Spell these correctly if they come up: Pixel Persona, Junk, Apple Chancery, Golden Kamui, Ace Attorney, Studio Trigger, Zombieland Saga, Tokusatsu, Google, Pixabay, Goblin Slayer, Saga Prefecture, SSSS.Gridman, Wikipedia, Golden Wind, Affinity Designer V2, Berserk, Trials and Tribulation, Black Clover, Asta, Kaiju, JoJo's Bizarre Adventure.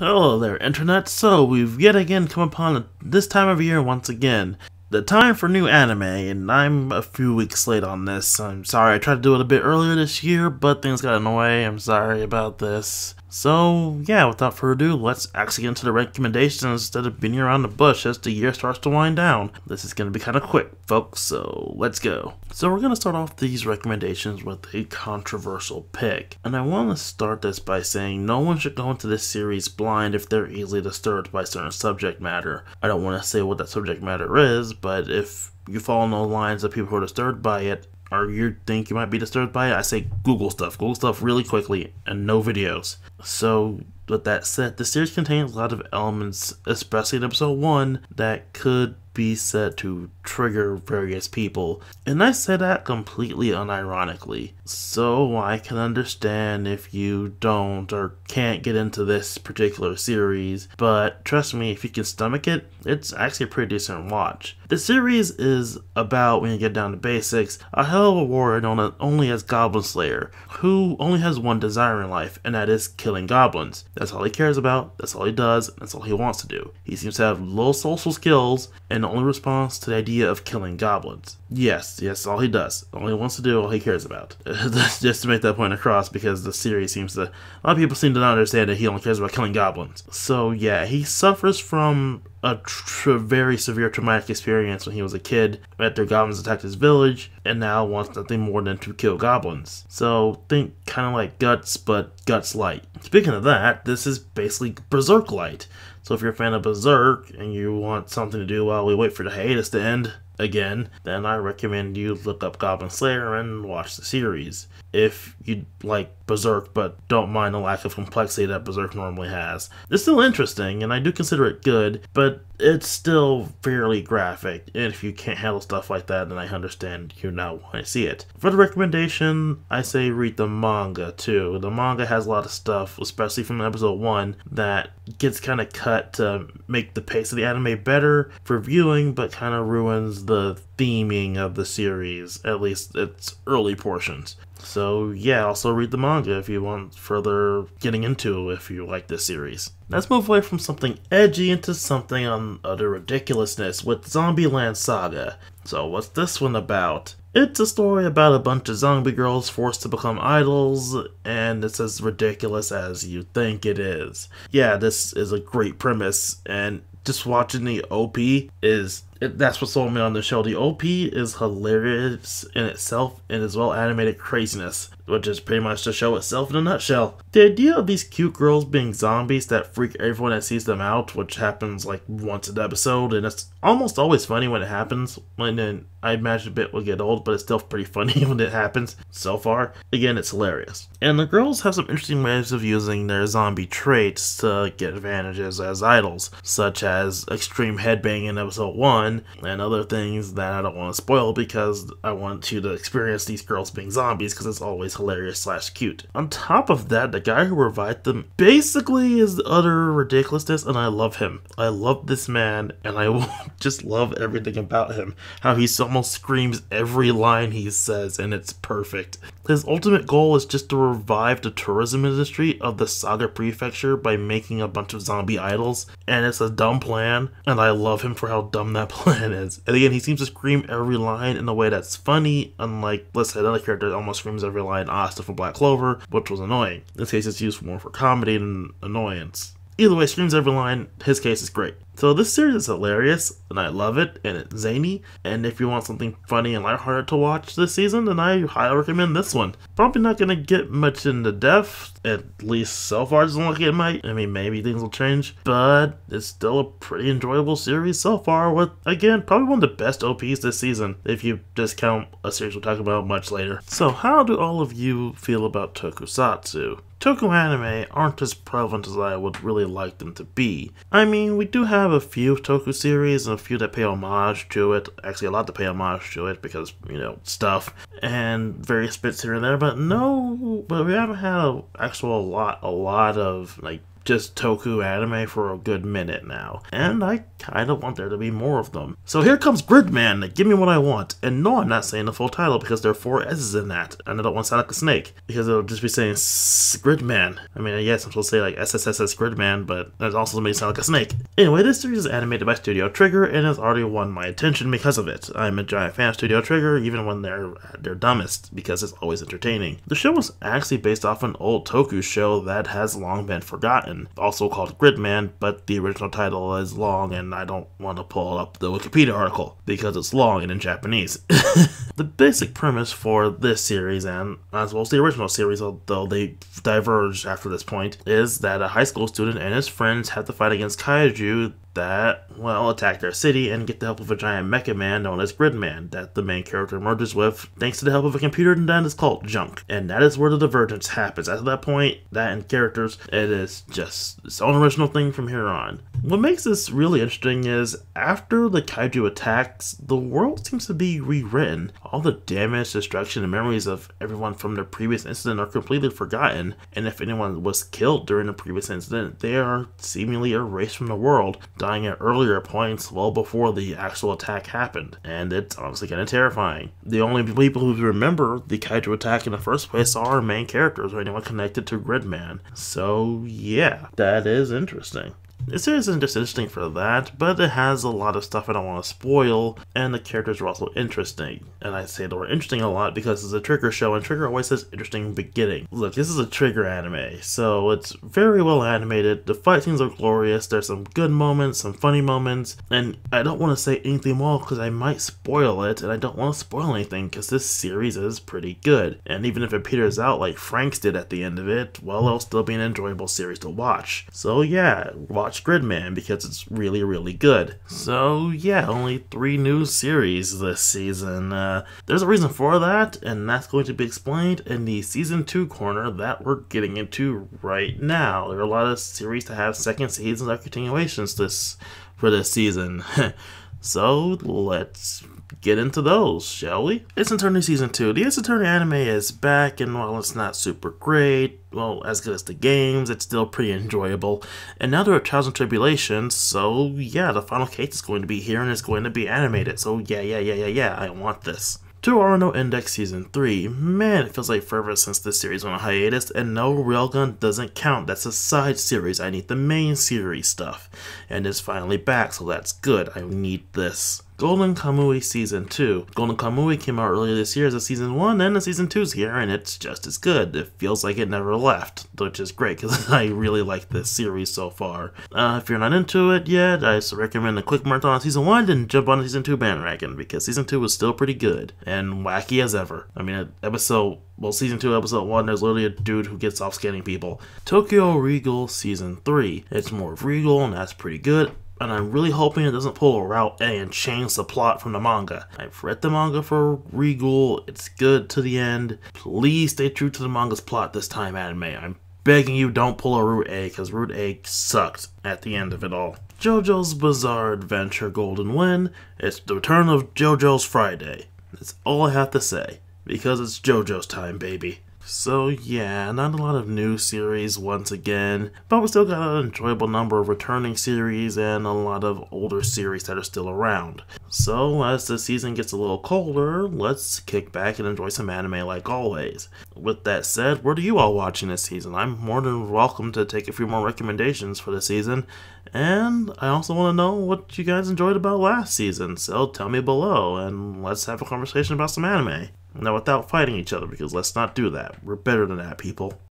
Hello there, Internet. So, we've yet again come upon this time of year once again. The time for new anime, and I'm a few weeks late on this. I'm sorry, I tried to do it a bit earlier this year, but things got in the way. I'm sorry about this. So, yeah, without further ado, let's actually get into the recommendations instead of beating around the bush as the year starts to wind down. This is going to be kind of quick, folks, so let's go. So we're going to start off these recommendations with a controversial pick. And I want to start this by saying no one should go into this series blind if they're easily disturbed by certain subject matter. I don't want to say what that subject matter is, but if you fall in the lines of people who are disturbed by it, or you think you might be disturbed by it, I say Google stuff really quickly, and no videos. So, with that said, the series contains a lot of elements, especially in episode 1, that could be said to trigger various people. And I say that completely unironically. So I can understand if you don't or can't get into this particular series, but trust me, if you can stomach it, it's actually a pretty decent watch. The series is about, when you get down to basics, a hell of a war known only as Goblin Slayer, who only has one desire in life, and that is killing goblins. That's all he cares about, that's all he does, that's all he wants to do. He seems to have low social skills, and the only response to the idea of killing goblins. Yes, all he does. All he wants to do, all he cares about. Just to make that point across, because the series seems to... a lot of people seem to not understand that he only cares about killing goblins. So yeah, he suffers from a very severe traumatic experience when he was a kid after goblins attacked his village, and now wants nothing more than to kill goblins. So think kind of like Guts, but Guts light. Speaking of that, this is basically Berserk light. So if you're a fan of Berserk and you want something to do while we wait for the hiatus to end again, then I recommend you look up Goblin Slayer and watch the series. If you like Berserk but don't mind the lack of complexity that Berserk normally has. It's still interesting, and I do consider it good, but it's still fairly graphic, and if you can't handle stuff like that, then I understand you not want to see it. For the recommendation, I say read the manga too. The manga has a lot of stuff, especially from episode 1, that gets kind of cut to make the pace of the anime better for viewing, but kind of ruins the theming of the series, at least its early portions. So yeah, also read the manga if you want further getting into if you like this series. Let's move away from something edgy into something on utter ridiculousness with Zombieland Saga. So what's this one about? It's a story about a bunch of zombie girls forced to become idols, and it's as ridiculous as you think it is. Yeah, this is a great premise, and just watching the OP is... that's what sold me on the show. The OP is hilarious in itself and as well animated craziness, which is pretty much the show itself in a nutshell. The idea of these cute girls being zombies that freak everyone that sees them out, which happens like once an episode, and it's almost always funny when it happens. And then I imagine a bit will get old, but it's still pretty funny when it happens so far. Again, it's hilarious. And the girls have some interesting ways of using their zombie traits to get advantages as idols, such as extreme headbanging in episode 1, and other things that I don't want to spoil because I want you to experience these girls being zombies because it's always hilarious/cute. On top of that, the guy who revived them basically is utter ridiculousness, and I love him. I love this man, and I just love everything about him. How he almost screams every line he says, and it's perfect. His ultimate goal is just to revive the tourism industry of the Saga Prefecture by making a bunch of zombie idols, and it's a dumb plan, and I love him for how dumb that plan is. And again, he seems to scream every line in a way that's funny, unlike, let's say, another character that almost screams every line, Asta from Black Clover, which was annoying. In this case, it's used more for comedy than annoyance. Either way, screams every line, his case is great. So this series is hilarious, and I love it, and it's zany, and if you want something funny and lighthearted to watch this season, then I highly recommend this one. Probably not gonna get much into depth, at least so far it doesn't look like it might. I mean, maybe things will change, but it's still a pretty enjoyable series so far with, again, probably one of the best OPs this season, if you discount a series we'll talk about much later. So how do all of you feel about Tokusatsu? Toku anime aren't as prevalent as I would really like them to be. I mean, we do have a few Toku series and a few that pay homage to it. Actually, a lot that pay homage to it because, you know, stuff. And various bits here and there, but we haven't had a lot of, like, just toku anime for a good minute now, and I kind of want there to be more of them. So here comes Gridman, give me what I want. And no, I'm not saying the full title because there are 4 S's in that, and I don't want to sound like a snake, because it'll just be saying Gridman. I mean, I guess I'm supposed to say like SSSS.Gridman, but that also makes it sound like a snake. Anyway, this series is animated by Studio Trigger, and has already won my attention because of it. I'm a giant fan of Studio Trigger, even when they're at their dumbest, because it's always entertaining. The show was actually based off an old toku show that has long been forgotten, also called Gridman, but the original title is long and I don't want to pull up the Wikipedia article because it's long and in Japanese. The basic premise for this series, and as well as the original series, although they diverged after this point, is that a high school student and his friends have to fight against kaiju that, well, attack their city and get the help of a giant mecha man known as Gridman that the main character merges with thanks to the help of a computer that is called Junk. And that is where the divergence happens. At that point, that and characters, it is just its own original thing from here on. What makes this really interesting is after the kaiju attacks, the world seems to be rewritten. All the damage, destruction, and memories of everyone from the previous incident are completely forgotten, and if anyone was killed during the previous incident, they are seemingly erased from the world, dying at earlier points well before the actual attack happened, and it's honestly kind of terrifying. The only people who remember the kaiju attack in the first place are our main characters or anyone connected to Gridman. So yeah, that is interesting. This series isn't just interesting for that, but it has a lot of stuff I don't want to spoil, and the characters are also interesting. And I say they were interesting a lot because it's a Trigger show, and Trigger always says interesting beginning. Look, this is a Trigger anime, so it's very well animated, the fight scenes are glorious, there's some good moments, some funny moments, and I don't want to say anything more because I might spoil it, and I don't want to spoil anything because this series is pretty good. And even if it peters out like Frank's did at the end of it, well, it'll still be an enjoyable series to watch. So yeah, watch Gridman because it's really, really good. So yeah, only 3 new series this season. There's a reason for that, and that's going to be explained in the season 2 corner that we're getting into right now. There are a lot of series to have second seasons or continuations for this season. So let's get into those, shall we? Ace Attorney Season 2. The Ace Attorney anime is back, and while it's not super great, well, as good as the games, it's still pretty enjoyable. And now they're at Trials and Tribulation, so yeah, the final case is going to be here and it's going to be animated, so yeah, I want this. Certain Index Season 3. Man, it feels like forever since this series went on hiatus, and no, Railgun doesn't count. That's a side series. I need the main series stuff. And it's finally back, so that's good. I need this. Golden Kamui Season 2. Golden Kamui came out earlier this year as a Season 1, and the Season 2's here, and it's just as good. It feels like it never left, which is great, because I really like this series so far. If you're not into it yet, I recommend a quick marathon on Season 1, and jump on the Season 2 bandwagon, because Season 2 was still pretty good, and wacky as ever. I mean, Season 2, Episode 1, there's literally a dude who gets off scanning people. Tokyo Regal Season 3. It's more of Regal, and that's pretty good. And I'm really hoping it doesn't pull a route A and change the plot from the manga. I've read the manga for Regal, it's good to the end. Please stay true to the manga's plot this time, anime. I'm begging you, don't pull a route A, because route A sucked at the end of it all. JoJo's Bizarre Adventure Golden Wind. It's the return of JoJo's Friday. That's all I have to say, because it's JoJo's time, baby. So yeah, not a lot of new series once again, but we still got an enjoyable number of returning series and a lot of older series that are still around. So as the season gets a little colder, let's kick back and enjoy some anime like always. With that said, what are you all watching this season? I'm more than welcome to take a few more recommendations for the season, and I also want to know what you guys enjoyed about last season, so tell me below and let's have a conversation about some anime. Now, without fighting each other, because let's not do that. We're better than that, people.